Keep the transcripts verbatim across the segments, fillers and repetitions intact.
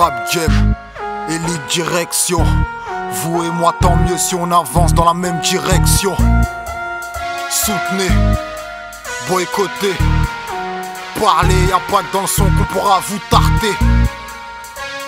rap game, élite direction. Vous et moi tant mieux si on avance dans la même direction. Soutenez, boycottez, parlez, y'a pas que dans le son qu'on pourra vous tarter.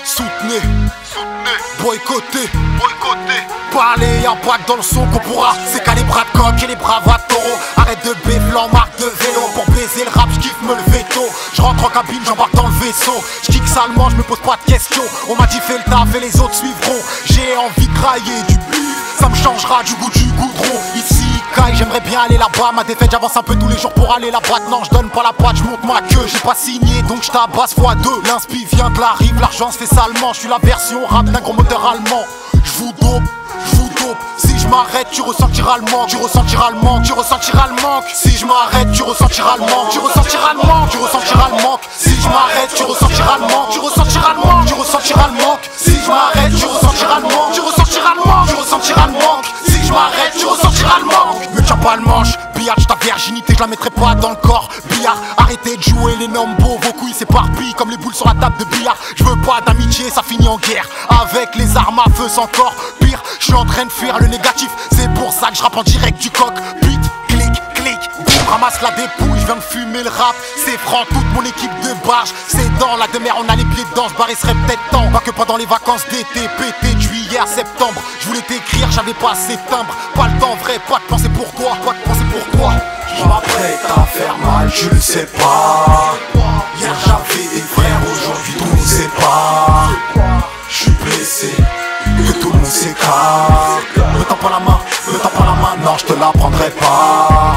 Soutenez, soutenez, boycottez, boycottez, parlez, y'a pas que dans le son qu'on pourra. C'est qu'à les bras de coq et les bravas taureaux. Arrête de béfler en marque de vélo. Pour baiser le rap, j'kiffe me lever tôt. J'rentre en cabine, j'embarque dans le vaisseau. J'kick salement, j'me pose pas de questions. On m'a dit fais le taf et les autres suivront. J'ai envie de grailler du but, ça me changera du goût du goudron. Ici caille, j'aimerais bien aller là-bas. Ma défaite, j'avance un peu tous les jours pour aller là-bas. Non, je donne pas la patte, je monte ma queue. J'ai pas signé, donc je tabasse fois deux. L'inspi vient de la rive, l'argent se fait salement. Je suis la version rap d'un gros moteur allemand. Je vous dope, je vous dope. Si je m'arrête, tu ressentiras le manque. Tu ressentiras le manque, tu ressentiras le manque. Si je m'arrête, tu ressentiras le manque. Tu ressentiras le manque, tu ressentiras le manque. Si je m'arrête, tu ressentiras le manque. Tu ressentiras le manque, tu ressentiras le manque. Si je m'arrête, tu ressentiras le manque. Tu ressentiras le manque, tu ressentiras le manque. Si je m'arrête, tu ressentiras le manque. Me tiens pas le manche, billard, ta virginité, je la mettrai pas dans le corps. Billard, arrêtez de jouer les normes beaux, vos couilles s'éparpillent comme les boules sur la table de billard. Je veux pas d'amitié, ça finit en guerre. Avec les armes à feu, c'est encore pire. Je suis en train de fuir le négatif, c'est pour ça que je rappe en direct du coq. But, clic, clic, boum, ramasse la dépouille, je viens de fumer le rap. C'est franc, toute mon équipe de barge. C'est dans la demeure, on a les pieds dedans, se barrer serait peut-être temps. Pas que pendant les vacances d'été, pété, juillet à septembre. Je voulais t'écrire, j'avais pas assez timbre. Pas le temps vrai, pas de penser pour toi, pas de penser pour toi. Je m'apprête à faire mal, je le sais pas. Hier j'avais des frères, aujourd'hui tout le monde sépare. Je suis blessé, que tout le monde s'écarte. Me tends pas la main, me tends pas la main, non je te la prendrai pas.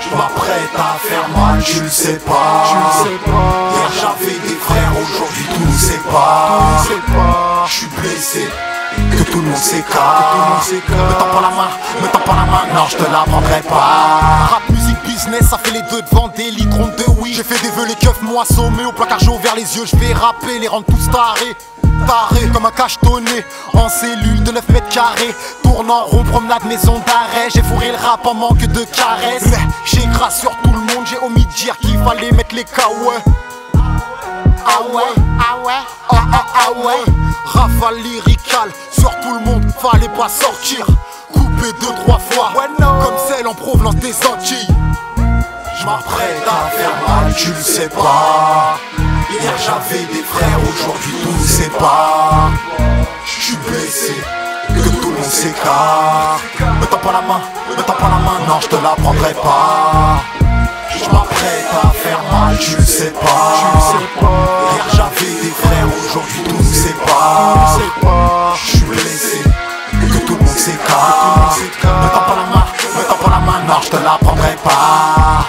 Je m'apprête à faire mal, je le sais pas. Hier j'avais des frères, aujourd'hui tout le monde sépare. Je suis blessé, que tout le monde s'écarte. Me tends pas la main, me tends pas la main, non je te la prendrai pas. Rap, musique, business, ça fait les deux devant des litres, ronde de oui. J'ai fait des vœux, les keufs m'ont assommé. Au placard j'ai ouvert les yeux, je vais rapper, les rendre tous tarés. Taré comme un cachetonné, en cellule de neuf mètres carrés. Tourne en rond, promenade, maison d'arrêt. J'ai fourré le rap en manque de caresses. J'ai grâce sur tout le monde, j'ai omis de dire qu'il fallait mettre les kawaii. Ah ouais, ah ouais, ah ah ah ouais. Rafale lyrical sur tout le monde, fallait pas sortir. Coupé deux, trois fois, ouais, no. Comme celle en provenance des Antilles. Je m'apprête à faire mal, tu le sais pas. Hier j'avais des frères, aujourd'hui tout me sépare. Je suis blessé, que tout le monde s'écarte. Me tends pas la main, me tends pas la main, non je te la prendrai pas. Je m'apprête à faire mal, tu le sais pas. Hier j'avais des frères, aujourd'hui tout me sépare. Je suis blessé, que tout le monde s'écarte. Me tends pas la main, me tends pas la main, non je te la prendrai pas.